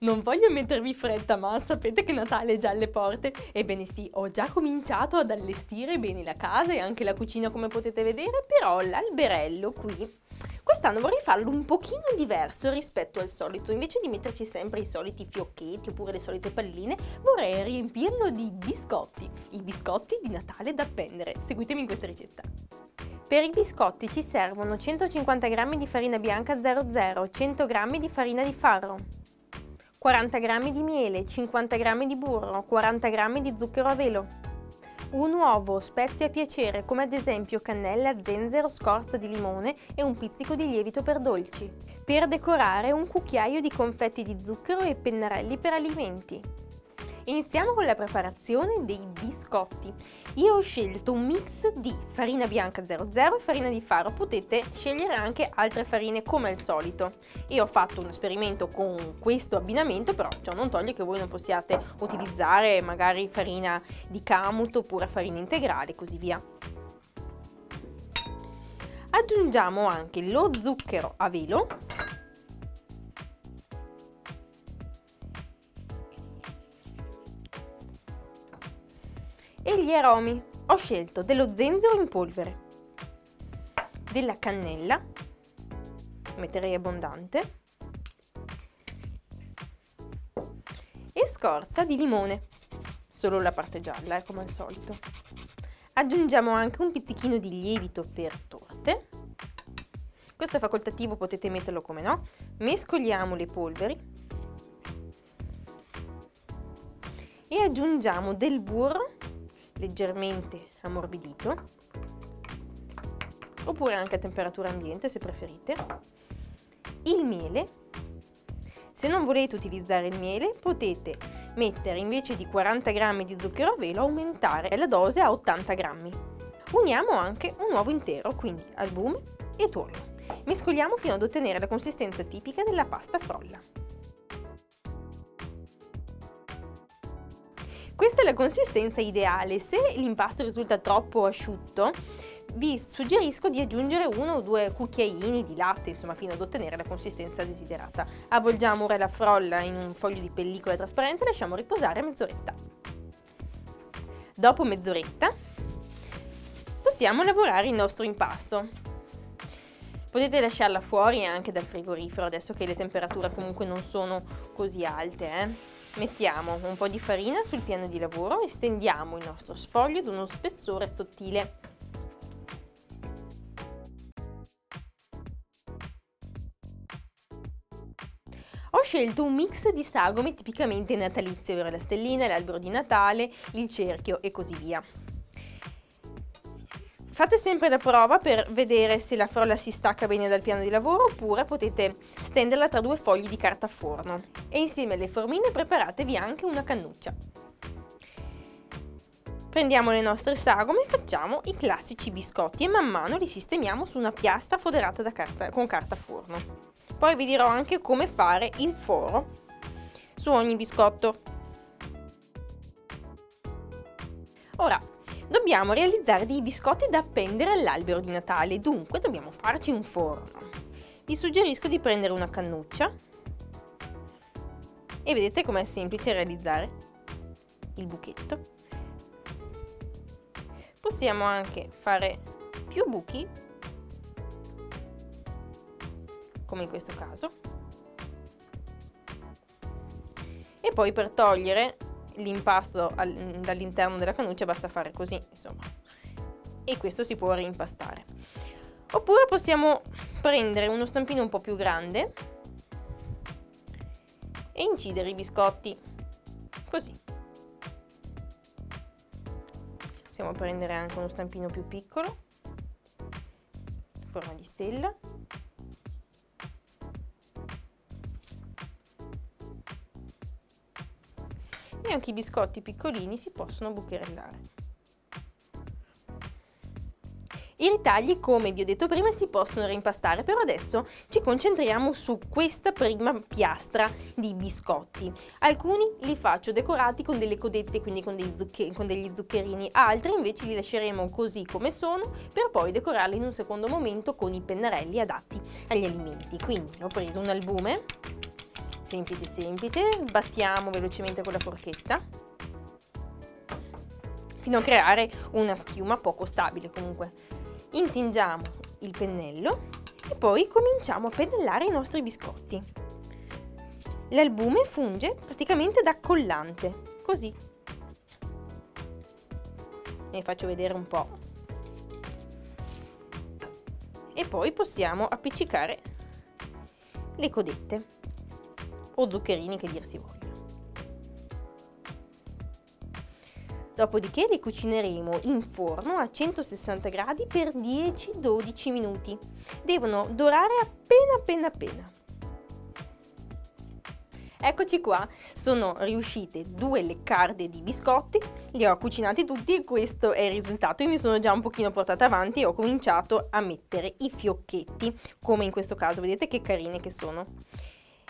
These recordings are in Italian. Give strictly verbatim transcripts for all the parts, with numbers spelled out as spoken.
Non voglio mettervi fretta, ma sapete che Natale è già alle porte? Ebbene sì, ho già cominciato ad allestire bene la casa e anche la cucina, come potete vedere, però l'alberello qui quest'anno vorrei farlo un pochino diverso rispetto al solito. Invece di metterci sempre i soliti fiocchetti oppure le solite palline, vorrei riempirlo di biscotti, i biscotti di Natale da appendere. Seguitemi in questa ricetta. Per i biscotti ci servono centocinquanta grammi di farina bianca zero zero, cento grammi di farina di farro, quaranta grammi di miele, cinquanta grammi di burro, quaranta grammi di zucchero a velo, un uovo, spezie a piacere come ad esempio cannella, zenzero, scorza di limone e un pizzico di lievito per dolci. Per decorare un cucchiaio di confetti di zucchero e pennarelli per alimenti. Iniziamo con la preparazione dei biscotti. Io ho scelto un mix di farina bianca zero zero e farina di farro, potete scegliere anche altre farine come al solito. Io ho fatto un esperimento con questo abbinamento, però ciò non toglie che voi non possiate utilizzare magari farina di kamut oppure farina integrale e così via. Aggiungiamo anche lo zucchero a velo e gli aromi. Ho scelto dello zenzero in polvere, della cannella, metterei abbondante, e scorza di limone, solo la parte gialla, eh, come al solito. Aggiungiamo anche un pizzichino di lievito per torte, questo è facoltativo, potete metterlo come no. Mescoliamo le polveri e aggiungiamo del burro leggermente ammorbidito, oppure anche a temperatura ambiente se preferite, il miele. Se non volete utilizzare il miele potete mettere invece di quaranta grammi di zucchero a velo, aumentare la dose a ottanta grammi. Uniamo anche un uovo intero, quindi albume e tuorlo. Mescoliamo fino ad ottenere la consistenza tipica della pasta frolla. Questa è la consistenza ideale. Se l'impasto risulta troppo asciutto, vi suggerisco di aggiungere uno o due cucchiaini di latte, insomma, fino ad ottenere la consistenza desiderata. Avvolgiamo ora la frolla in un foglio di pellicola trasparente e lasciamo riposare mezz'oretta. Dopo mezz'oretta possiamo lavorare il nostro impasto. Potete lasciarla fuori anche dal frigorifero, adesso che le temperature comunque non sono così alte, eh. Mettiamo un po' di farina sul piano di lavoro e stendiamo il nostro sfoglio ad uno spessore sottile. Ho scelto un mix di sagome tipicamente natalizie, ovvero la stellina, l'albero di Natale, il cerchio e così via. Fate sempre la prova per vedere se la frolla si stacca bene dal piano di lavoro, oppure potete stenderla tra due fogli di carta forno. E insieme alle formine preparatevi anche una cannuccia. Prendiamo le nostre sagome e facciamo i classici biscotti e man mano li sistemiamo su una piastra foderata da carta, con carta forno. Poi vi dirò anche come fare il foro su ogni biscotto. Ora, dobbiamo realizzare dei biscotti da appendere all'albero di Natale, dunque dobbiamo farci un forno. Vi suggerisco di prendere una cannuccia e vedete com'è semplice realizzare il buchetto. Possiamo anche fare più buchi, come in questo caso, e poi per togliere l'impasto dall'interno della cannuccia basta fare così, insomma, e questo si può reimpastare. Oppure possiamo prendere uno stampino un po' più grande e incidere i biscotti così. Possiamo prendere anche uno stampino più piccolo in forma di stella e anche i biscotti piccolini si possono bucherellare. I ritagli, come vi ho detto prima, si possono reimpastare, però adesso ci concentriamo su questa prima piastra di biscotti. Alcuni li faccio decorati con delle codette, quindi con, dei zuccher- con degli zuccherini, altri invece li lasceremo così come sono per poi decorarli in un secondo momento con i pennarelli adatti agli alimenti. Quindi ho preso un albume semplice semplice, battiamo velocemente con la forchetta fino a creare una schiuma poco stabile. Comunque intingiamo il pennello e poi cominciamo a pennellare i nostri biscotti. L'albume funge praticamente da collante, così. Ne faccio vedere un po'. E poi possiamo appiccicare le codette o zuccherini, che dir si voglia. Dopodiché li cucineremo in forno a centosessanta gradi per dieci dodici minuti. Devono dorare appena appena appena. Eccoci qua, sono riuscite due leccarde di biscotti, li ho cucinati tutti e questo è il risultato. Io mi sono già un pochino portata avanti e ho cominciato a mettere i fiocchetti, come in questo caso, vedete che carine che sono.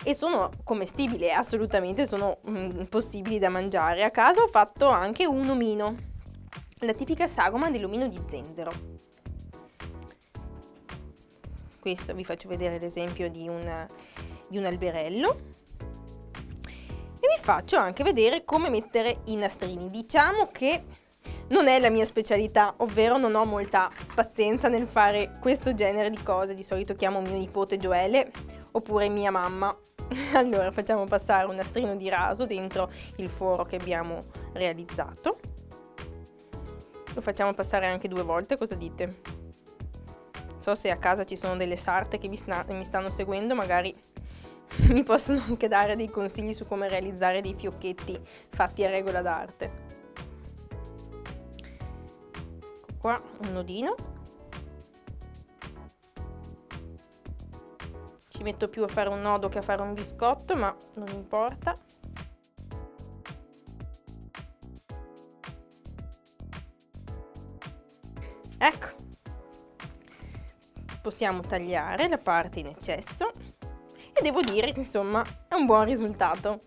E sono commestibili, assolutamente sono mm, possibili da mangiare. A casa ho fatto anche un omino, la tipica sagoma dell'omino di zenzero. Questo vi faccio vedere l'esempio di, di un alberello. Vi faccio anche vedere come mettere i nastrini. Diciamo che non è la mia specialità, ovvero non ho molta pazienza nel fare questo genere di cose. Di solito chiamo mio nipote Gioele oppure mia mamma. Allora facciamo passare un nastrino di raso dentro il foro che abbiamo realizzato, lo facciamo passare anche due volte. Cosa dite? Non so se a casa ci sono delle sarte che mi, mi stanno seguendo, magari mi possono anche dare dei consigli su come realizzare dei fiocchetti fatti a regola d'arte. Qua un nodino, ci metto più a fare un nodo che a fare un biscotto, ma non importa. Ecco, possiamo tagliare la parte in eccesso. E devo dire che insomma è un buon risultato.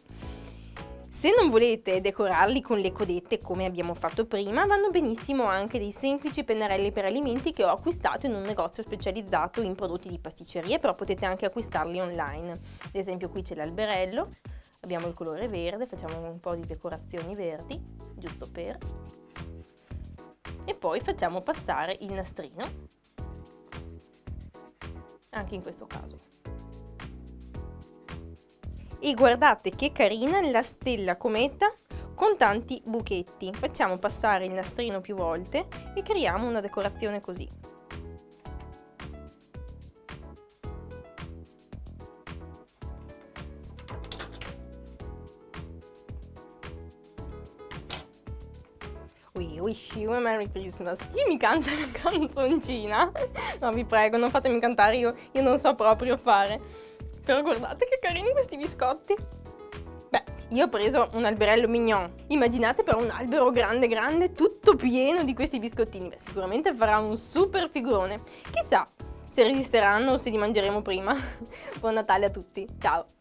Se non volete decorarli con le codette come abbiamo fatto prima, vanno benissimo anche dei semplici pennarelli per alimenti che ho acquistato in un negozio specializzato in prodotti di pasticceria, però potete anche acquistarli online. Ad esempio qui c'è l'alberello, abbiamo il colore verde, facciamo un po' di decorazioni verdi, giusto per. E poi facciamo passare il nastrino, anche in questo caso. E guardate che carina la stella cometa con tanti buchetti. Facciamo passare il nastrino più volte e creiamo una decorazione così. We wish you a Merry Christmas. Chi mi canta la canzoncina? No, vi prego, non fatemi cantare, io, io non so proprio fare. Però guardate che carini questi biscotti. Beh, io ho preso un alberello mignon. Immaginate però un albero grande grande, tutto pieno di questi biscottini. Beh, sicuramente farà un super figurone. Chissà se resisteranno o se li mangeremo prima. Buon Natale a tutti, ciao!